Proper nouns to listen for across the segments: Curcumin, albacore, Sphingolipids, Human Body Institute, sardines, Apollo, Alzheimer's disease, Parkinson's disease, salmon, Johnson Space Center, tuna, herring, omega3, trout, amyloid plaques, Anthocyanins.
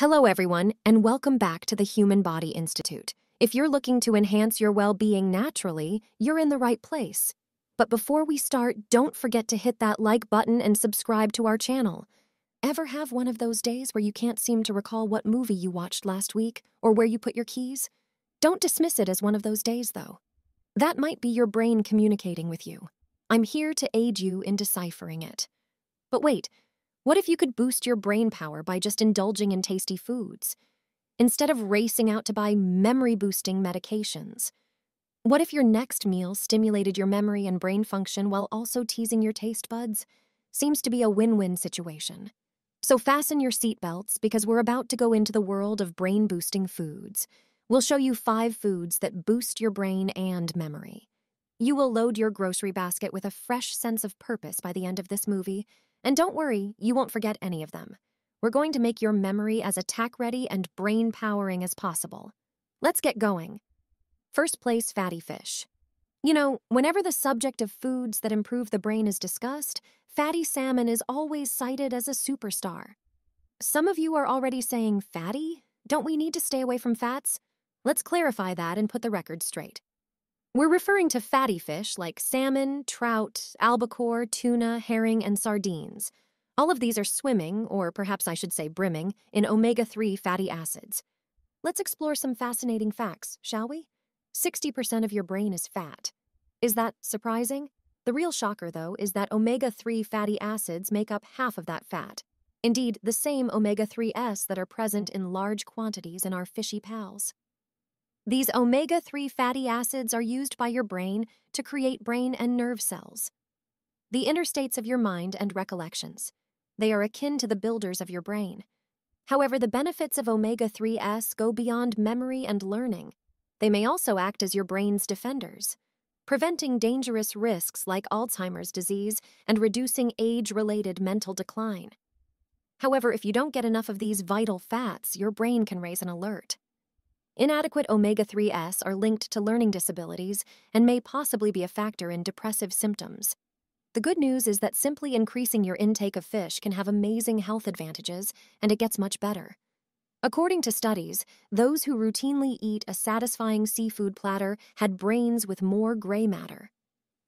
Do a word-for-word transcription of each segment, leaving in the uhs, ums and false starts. Hello everyone, and welcome back to the Human Body Institute. If you're looking to enhance your well-being naturally, you're in the right place. But before we start, don't forget to hit that like button and subscribe to our channel. Ever have one of those days where you can't seem to recall what movie you watched last week or where you put your keys? Don't dismiss it as one of those days, though. That might be your brain communicating with you. I'm here to aid you in deciphering it. But wait. What if you could boost your brain power by just indulging in tasty foods, instead of racing out to buy memory-boosting medications? What if your next meal stimulated your memory and brain function while also teasing your taste buds? Seems to be a win-win situation. So fasten your seatbelts because we're about to go into the world of brain-boosting foods. We'll show you five foods that boost your brain and memory. You will load your grocery basket with a fresh sense of purpose by the end of this movie. And don't worry, you won't forget any of them. We're going to make your memory as attack-ready and brain-powering as possible. Let's get going. First place, fatty fish. You know, whenever the subject of foods that improve the brain is discussed, fatty salmon is always cited as a superstar. Some of you are already saying, fatty? Don't we need to stay away from fats? Let's clarify that and put the record straight. We're referring to fatty fish like salmon, trout, albacore, tuna, herring, and sardines. All of these are swimming, or perhaps I should say brimming, in omega three fatty acids. Let's explore some fascinating facts, shall we? sixty percent of your brain is fat. Is that surprising? The real shocker, though, is that omega three fatty acids make up half of that fat. Indeed, the same omega threes that are present in large quantities in our fishy pals. These omega three fatty acids are used by your brain to create brain and nerve cells, the interstates of your mind and recollections. They are akin to the builders of your brain. However, the benefits of omega threes go beyond memory and learning. They may also act as your brain's defenders, preventing dangerous risks like Alzheimer's disease and reducing age-related mental decline. However, if you don't get enough of these vital fats, your brain can raise an alert. Inadequate omega threes are linked to learning disabilities and may possibly be a factor in depressive symptoms. The good news is that simply increasing your intake of fish can have amazing health advantages, and it gets much better. According to studies, those who routinely eat a satisfying seafood platter had brains with more gray matter.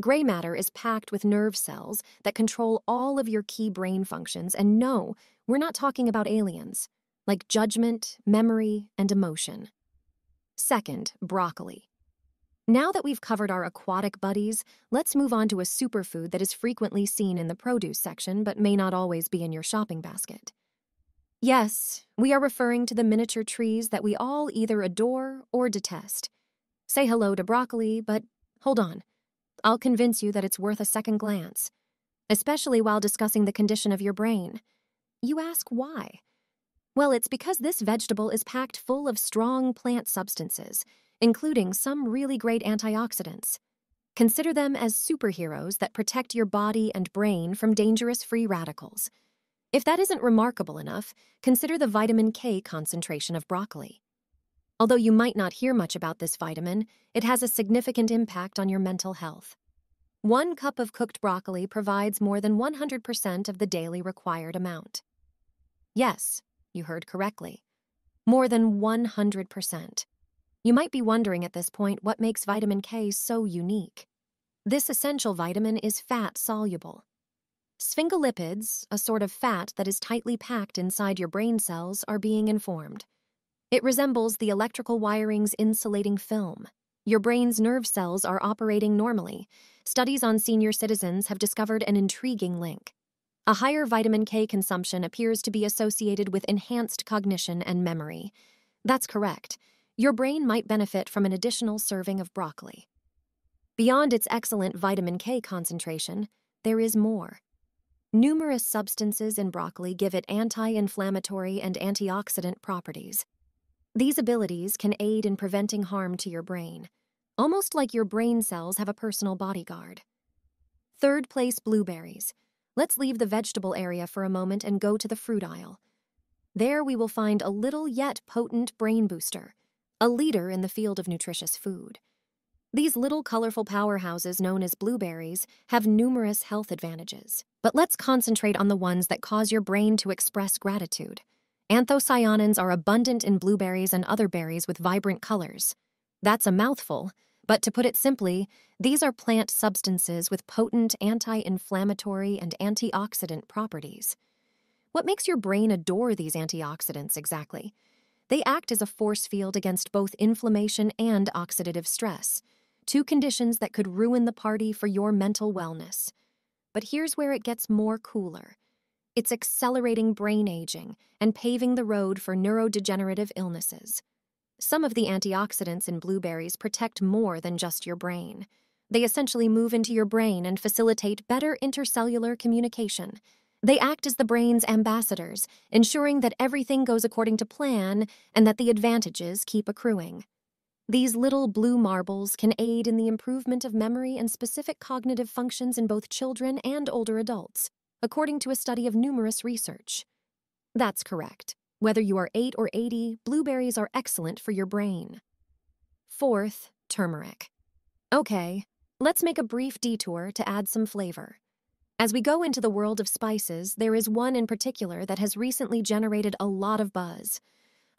Gray matter is packed with nerve cells that control all of your key brain functions, and no, we're not talking about aliens, like judgment, memory, and emotion. Second, broccoli. Now that we've covered our aquatic buddies, let's move on to a superfood that is frequently seen in the produce section but may not always be in your shopping basket. Yes, we are referring to the miniature trees that we all either adore or detest. Say hello to broccoli, but hold on. I'll convince you that it's worth a second glance, especially while discussing the condition of your brain. You ask why? Well, it's because this vegetable is packed full of strong plant substances, including some really great antioxidants. Consider them as superheroes that protect your body and brain from dangerous free radicals. If that isn't remarkable enough, consider the vitamin K concentration of broccoli. Although you might not hear much about this vitamin, it has a significant impact on your mental health. One cup of cooked broccoli provides more than one hundred percent of the daily required amount. Yes. You heard correctly. More than one hundred percent. You might be wondering at this point what makes vitamin K so unique. This essential vitamin is fat-soluble. Sphingolipids, a sort of fat that is tightly packed inside your brain cells, are being informed. It resembles the electrical wiring's insulating film. Your brain's nerve cells are operating normally. Studies on senior citizens have discovered an intriguing link. A higher vitamin K consumption appears to be associated with enhanced cognition and memory. That's correct. Your brain might benefit from an additional serving of broccoli. Beyond its excellent vitamin K concentration, there is more. Numerous substances in broccoli give it anti-inflammatory and antioxidant properties. These abilities can aid in preventing harm to your brain, almost like your brain cells have a personal bodyguard. Third place, blueberries. Let's leave the vegetable area for a moment and go to the fruit aisle. There we will find a little yet potent brain booster, a leader in the field of nutritious food. These little colorful powerhouses known as blueberries have numerous health advantages, but let's concentrate on the ones that cause your brain to express gratitude. Anthocyanins are abundant in blueberries and other berries with vibrant colors. That's a mouthful, but to put it simply, these are plant substances with potent anti-inflammatory and antioxidant properties. What makes your brain adore these antioxidants exactly? They act as a force field against both inflammation and oxidative stress, two conditions that could ruin the party for your mental wellness. But here's where it gets more cooler. It's accelerating brain aging and paving the road for neurodegenerative illnesses. Some of the antioxidants in blueberries protect more than just your brain. They essentially move into your brain and facilitate better intercellular communication. They act as the brain's ambassadors, ensuring that everything goes according to plan and that the advantages keep accruing. These little blue marbles can aid in the improvement of memory and specific cognitive functions in both children and older adults, according to a study of numerous research. That's correct. Whether you are eight or eighty, blueberries are excellent for your brain. Fourth, turmeric. Okay, let's make a brief detour to add some flavor. As we go into the world of spices, there is one in particular that has recently generated a lot of buzz.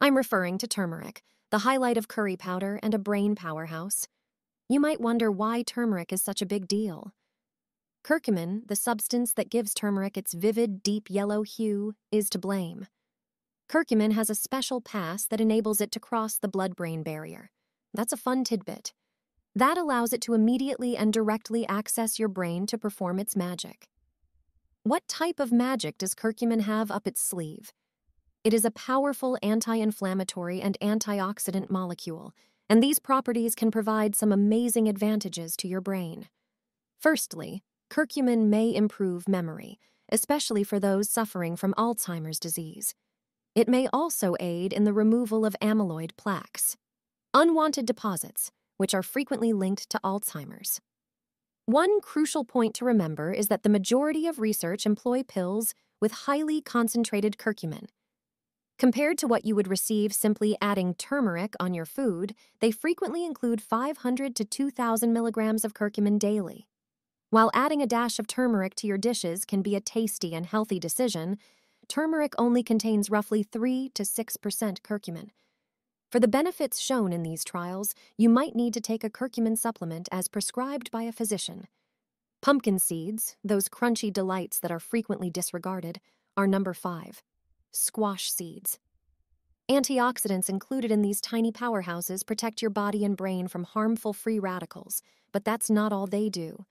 I'm referring to turmeric, the highlight of curry powder and a brain powerhouse. You might wonder why turmeric is such a big deal. Curcumin, the substance that gives turmeric its vivid, deep yellow hue, is to blame. Curcumin has a special pass that enables it to cross the blood-brain barrier. That's a fun tidbit. That allows it to immediately and directly access your brain to perform its magic. What type of magic does curcumin have up its sleeve? It is a powerful anti-inflammatory and antioxidant molecule, and these properties can provide some amazing advantages to your brain. Firstly, curcumin may improve memory, especially for those suffering from Alzheimer's disease. It may also aid in the removal of amyloid plaques, unwanted deposits, which are frequently linked to Alzheimer's. One crucial point to remember is that the majority of research employ pills with highly concentrated curcumin. Compared to what you would receive simply adding turmeric on your food, they frequently include five hundred to two thousand milligrams of curcumin daily. While adding a dash of turmeric to your dishes can be a tasty and healthy decision, turmeric only contains roughly three to six percent curcumin. For the benefits shown in these trials, you might need to take a curcumin supplement as prescribed by a physician. Pumpkin seeds, those crunchy delights that are frequently disregarded, are number five. Squash seeds. Antioxidants included in these tiny powerhouses protect your body and brain from harmful free radicals, but that's not all they do.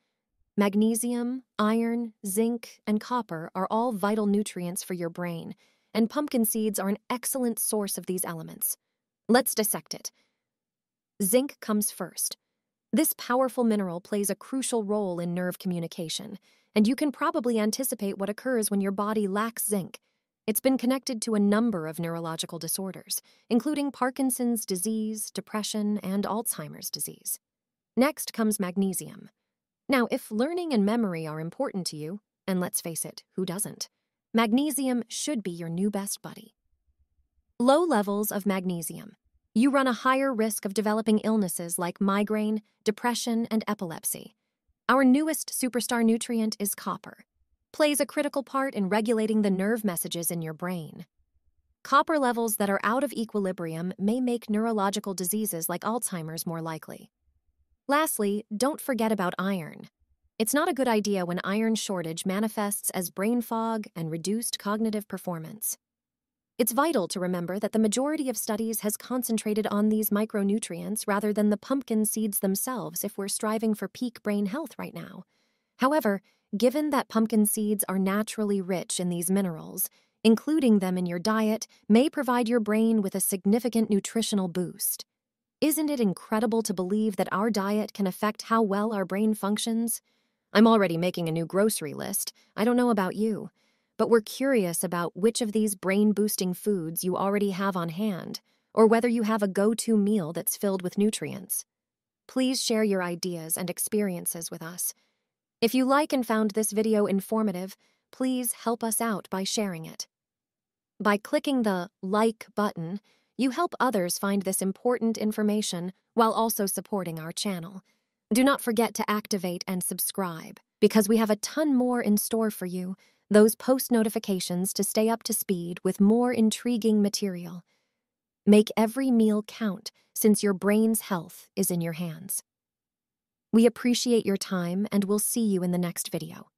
Magnesium, iron, zinc, and copper are all vital nutrients for your brain, and pumpkin seeds are an excellent source of these elements. Let's dissect it. Zinc comes first. This powerful mineral plays a crucial role in nerve communication, and you can probably anticipate what occurs when your body lacks zinc. It's been connected to a number of neurological disorders, including Parkinson's disease, depression, and Alzheimer's disease. Next comes magnesium. Now, if learning and memory are important to you, and let's face it, who doesn't? Magnesium should be your new best buddy. Low levels of magnesium. You run a higher risk of developing illnesses like migraine, depression, and epilepsy. Our newest superstar nutrient is copper. Plays a critical part in regulating the nerve messages in your brain. Copper levels that are out of equilibrium may make neurological diseases like Alzheimer's more likely. Lastly, don't forget about iron. It's not a good idea when iron shortage manifests as brain fog and reduced cognitive performance. It's vital to remember that the majority of studies has concentrated on these micronutrients rather than the pumpkin seeds themselves if we're striving for peak brain health right now. However, given that pumpkin seeds are naturally rich in these minerals, including them in your diet may provide your brain with a significant nutritional boost. Isn't it incredible to believe that our diet can affect how well our brain functions? I'm already making a new grocery list. I don't know about you, but we're curious about which of these brain-boosting foods you already have on hand, or whether you have a go-to meal that's filled with nutrients. Please share your ideas and experiences with us. If you like and found this video informative, please help us out by sharing it. By clicking the like button, you help others find this important information while also supporting our channel. Do not forget to activate and subscribe, because we have a ton more in store for you those post notifications to stay up to speed with more intriguing material. Make every meal count, since your brain's health is in your hands. We appreciate your time and we'll see you in the next video.